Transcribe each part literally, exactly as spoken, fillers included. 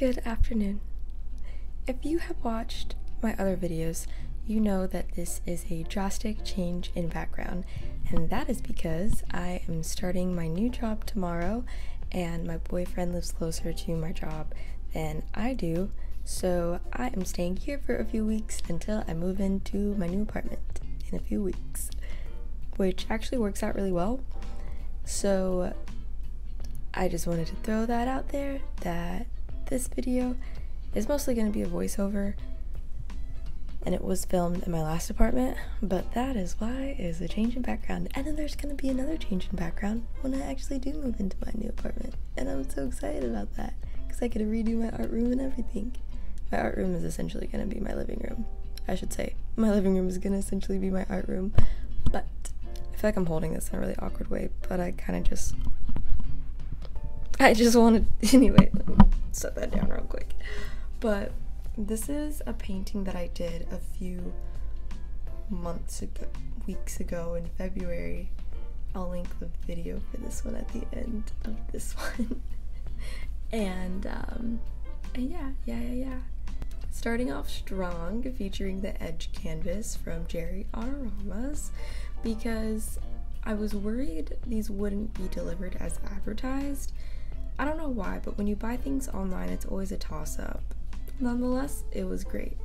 Good afternoon. If you have watched my other videos, you know that this is a drastic change in background, and that is because I am starting my new job tomorrow, and my boyfriend lives closer to my job than I do, so I am staying here for a few weeks until I move into my new apartment in a few weeks, which actually works out really well. So I just wanted to throw that out there that this video is mostly going to be a voiceover, and it was filmed in my last apartment, but that is why is a change in background. And then there's going to be another change in background when I actually do move into my new apartment, and I'm so excited about that because I get to redo my art room and everything. My art room is essentially going to be my living room. I should say my living room is going to essentially be my art room, but I feel like I'm holding this in a really awkward way, but I kind of just I just wanted anyway let me set that down real quick. But this is a painting that I did a few months ago, weeks ago in February. I'll link the video for this one at the end of this one. and, um, and yeah, yeah, yeah, yeah. Starting off strong, featuring the edge canvas from Jerry Aroramas, because I was worried these wouldn't be delivered as advertised. I don't know why, but when you buy things online, it's always a toss-up. Nonetheless, it was great.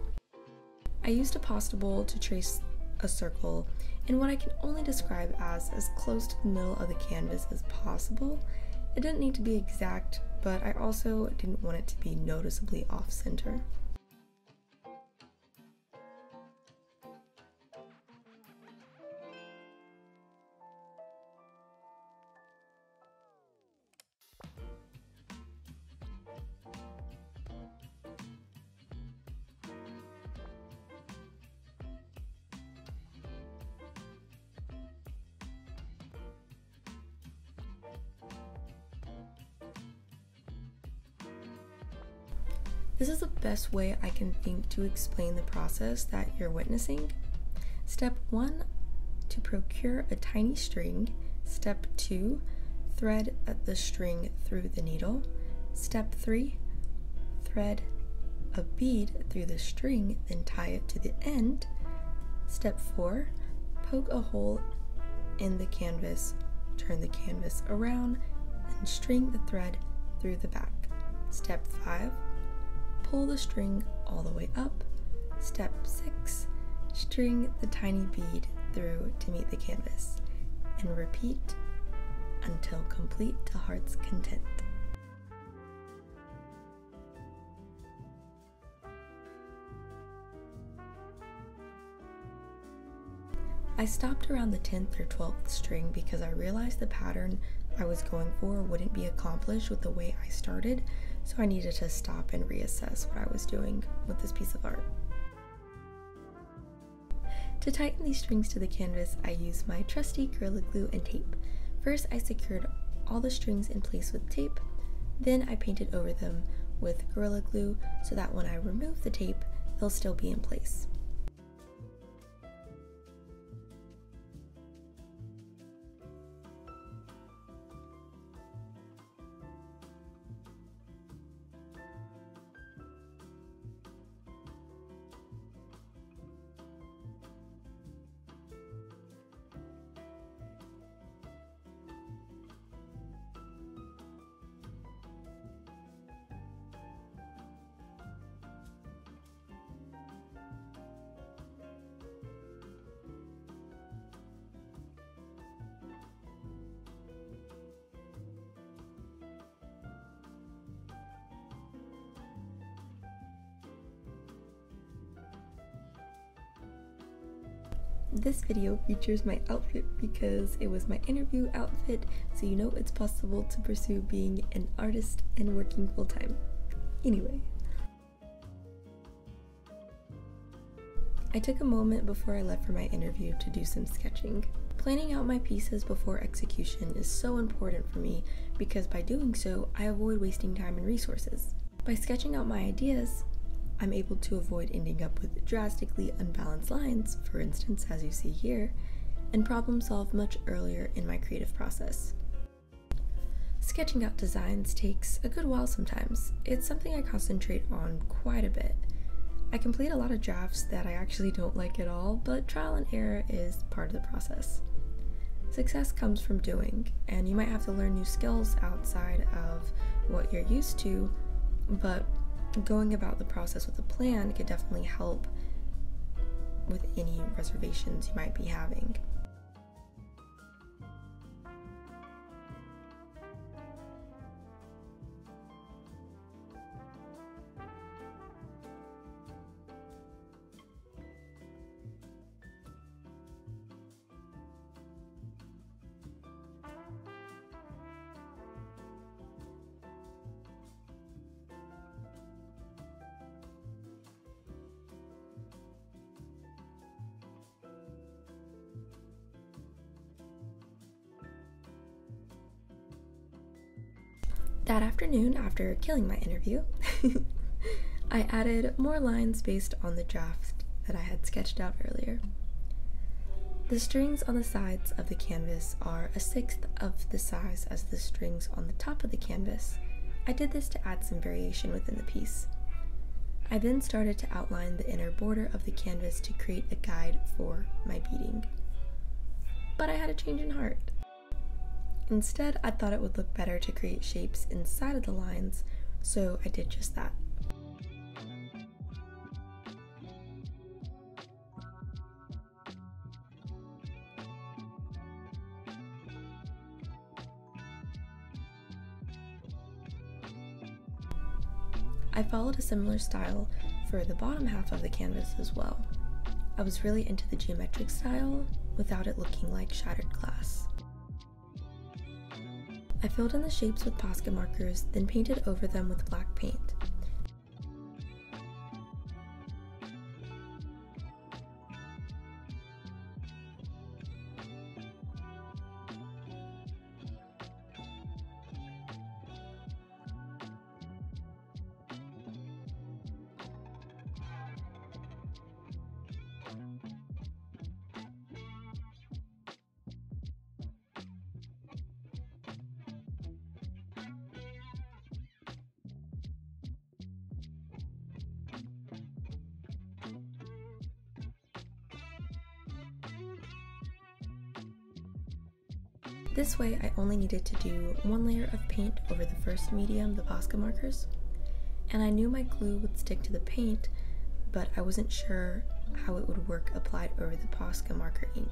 I used a pasta bowl to trace a circle in what I can only describe as as close to the middle of the canvas as possible. It didn't need to be exact, but I also didn't want it to be noticeably off-center. This is the best way I can think to explain the process that you're witnessing. Step one, to procure a tiny string. Step two, thread the string through the needle. Step three, thread a bead through the string, then tie it to the end. Step four, poke a hole in the canvas, turn the canvas around, and string the thread through the back. Step five, pull the string all the way up. Step six, string the tiny bead through to meet the canvas, and repeat until complete to heart's content. I stopped around the tenth or twelfth string because I realized the pattern I was going for wouldn't be accomplished with the way I started, so I needed to stop and reassess what I was doing with this piece of art. To tighten these strings to the canvas, I used my trusty Gorilla Glue and tape. First, I secured all the strings in place with tape, then I painted over them with Gorilla Glue so that when I remove the tape, they'll still be in place. This video features my outfit because it was my interview outfit, so you know it's possible to pursue being an artist and working full-time. Anyway. I took a moment before I left for my interview to do some sketching. Planning out my pieces before execution is so important for me because by doing so, I avoid wasting time and resources. By sketching out my ideas, I'm able to avoid ending up with drastically unbalanced lines, for instance, as you see here, and problem solve much earlier in my creative process. Sketching out designs takes a good while sometimes. It's something I concentrate on quite a bit. I complete a lot of drafts that I actually don't like at all, but trial and error is part of the process. Success comes from doing, and you might have to learn new skills outside of what you're used to, but going about the process with a plan could definitely help with any reservations you might be having. That afternoon, after killing my interview, I added more lines based on the draft that I had sketched out earlier. The strings on the sides of the canvas are a sixth of the size as the strings on the top of the canvas. I did this to add some variation within the piece. I then started to outline the inner border of the canvas to create a guide for my beading. But I had a change in heart. Instead, I thought it would look better to create shapes inside of the lines, so I did just that. I followed a similar style for the bottom half of the canvas as well. I was really into the geometric style without it looking like shattered glass. I filled in the shapes with Posca markers, then painted over them with black paint. This way, I only needed to do one layer of paint over the first medium, the Posca markers, and I knew my glue would stick to the paint, but I wasn't sure how it would work applied over the Posca marker ink.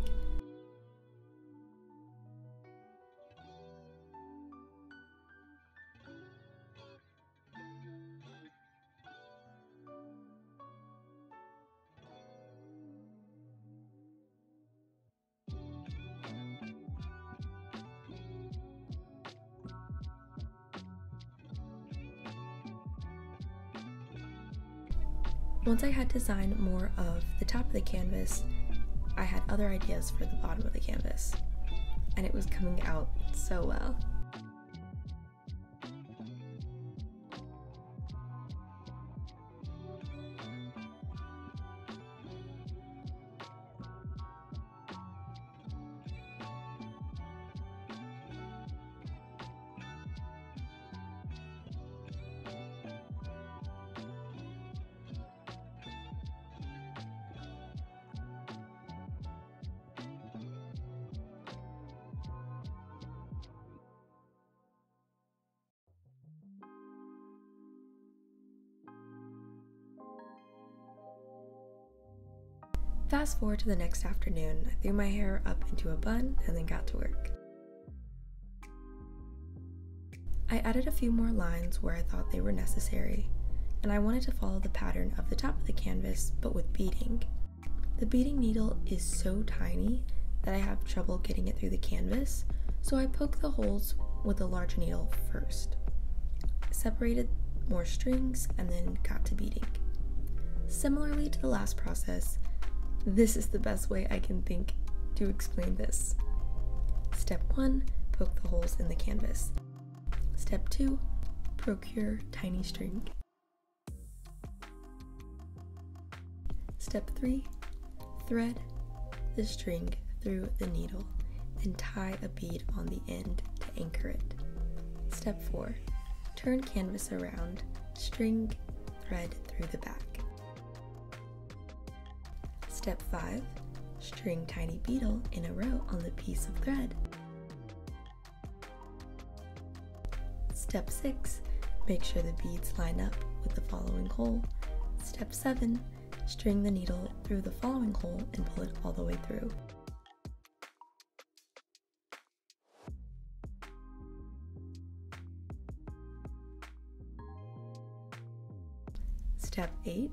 Once I had designed more of the top of the canvas, I had other ideas for the bottom of the canvas, and it was coming out so well. Fast forward to the next afternoon, I threw my hair up into a bun and then got to work. I added a few more lines where I thought they were necessary, and I wanted to follow the pattern of the top of the canvas but with beading. The beading needle is so tiny that I have trouble getting it through the canvas, so I poked the holes with a larger needle first, separated more strings, and then got to beading. Similarly to the last process, this is the best way I can think to explain this. Step one, poke the holes in the canvas. Step two, procure tiny string. Step three, thread the string through the needle and tie a bead on the end to anchor it. Step four. Turn canvas around, string thread through the back. Step five. String tiny beetle in a row on the piece of thread. Step six. Make sure the beads line up with the following hole. Step seven. String the needle through the following hole and pull it all the way through. Step eight.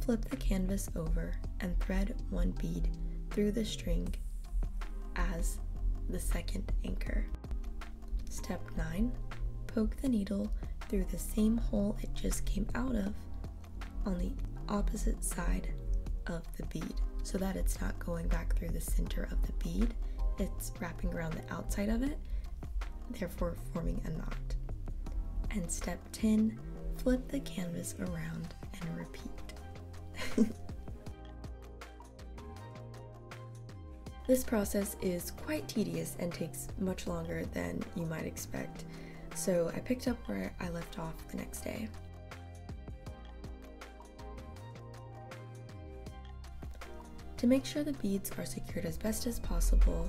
Flip the canvas over and thread one bead through the string as the second anchor. Step nine. Poke the needle through the same hole it just came out of on the opposite side of the bead so that it's not going back through the center of the bead, it's wrapping around the outside of it, therefore forming a knot. And step ten, flip the canvas around and repeat. This process is quite tedious and takes much longer than you might expect, so I picked up where I left off the next day. To make sure the beads are secured as best as possible,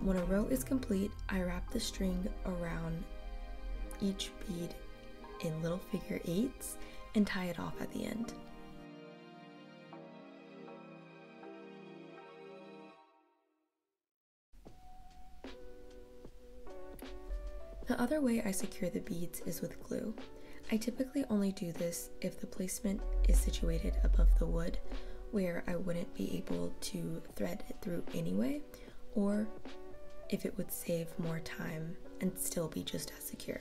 when a row is complete, I wrap the string around each bead in little figure eights and tie it off at the end. The other way I secure the beads is with glue. I typically only do this if the placement is situated above the wood, where I wouldn't be able to thread it through anyway, or if it would save more time and still be just as secure.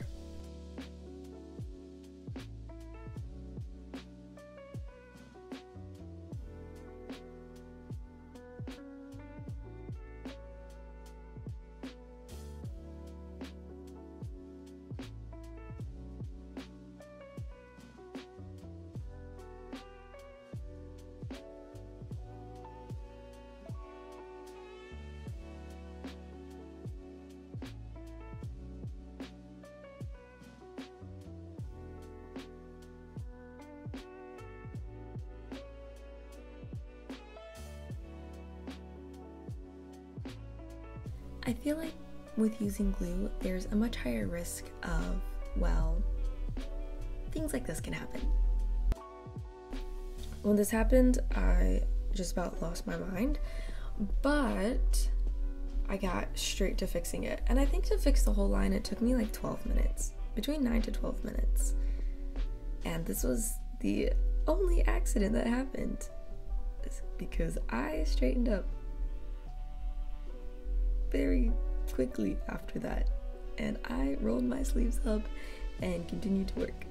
I feel like with using glue, there's a much higher risk of, well, things like this can happen. When this happened, I just about lost my mind, but I got straight to fixing it. And I think to fix the whole line, it took me like twelve minutes, between nine to twelve minutes. And this was the only accident that happened, because I straightened up very quickly after that, and I rolled my sleeves up and continued to work.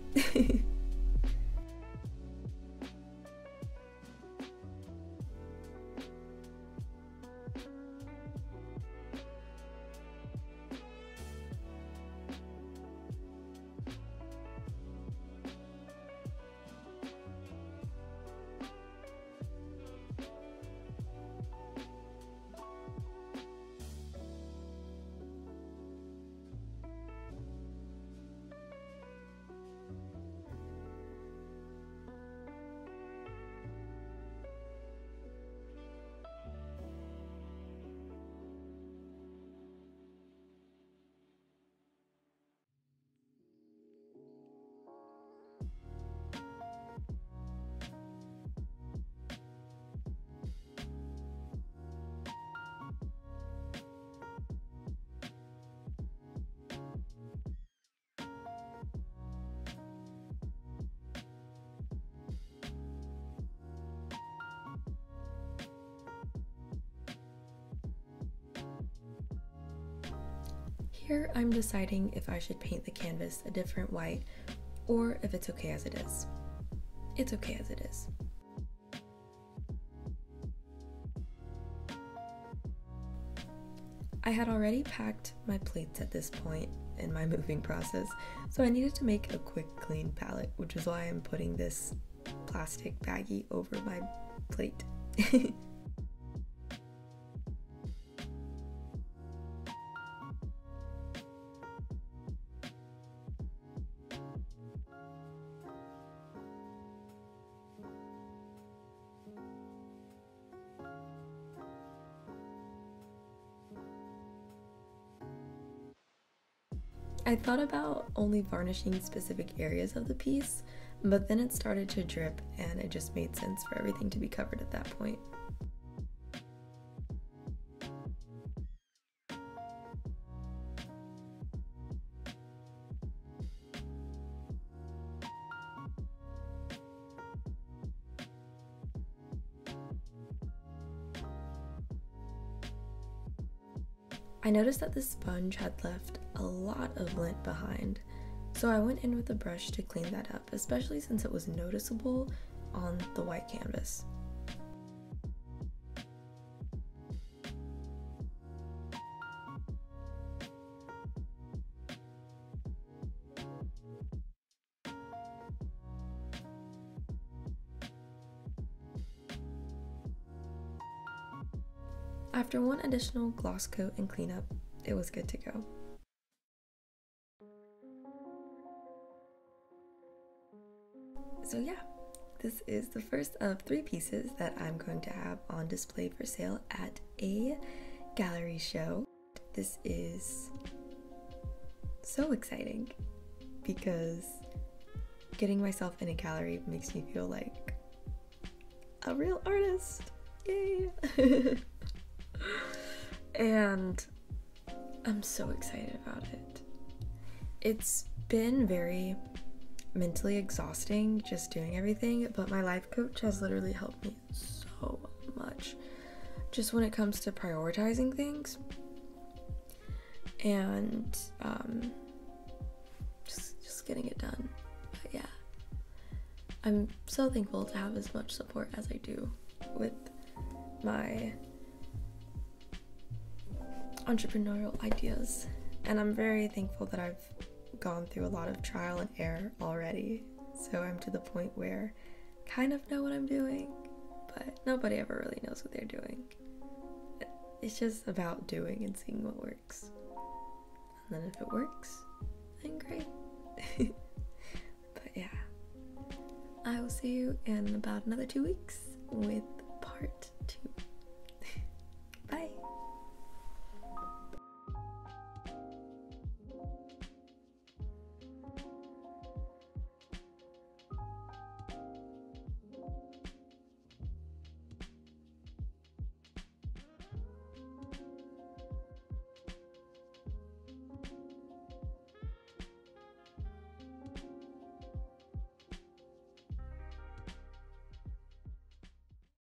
Here I'm deciding if I should paint the canvas a different white or if it's okay as it is. It's okay as it is. I had already packed my plates at this point in my moving process, so I needed to make a quick clean palette, which is why I'm putting this plastic baggie over my plate. I thought about only varnishing specific areas of the piece, but then it started to drip and it just made sense for everything to be covered at that point. I noticed that the sponge had left a lot of lint behind, so I went in with a brush to clean that up, especially since it was noticeable on the white canvas. After one additional gloss coat and cleanup, it was good to go. So yeah, this is the first of three pieces that I'm going to have on display for sale at a gallery show. This is so exciting because getting myself in a gallery makes me feel like a real artist. Yay! And I'm so excited about it. It's been very mentally exhausting just doing everything, but my life coach has literally helped me so much just when it comes to prioritizing things and um, just, just getting it done. But yeah, I'm so thankful to have as much support as I do with my entrepreneurial ideas, and I'm very thankful that I've gone through a lot of trial and error already, so I'm to the point where I kind of know what I'm doing, but nobody ever really knows what they're doing. It's just about doing and seeing what works, and then if it works, then great. But yeah, I will see you in about another two weeks with part two.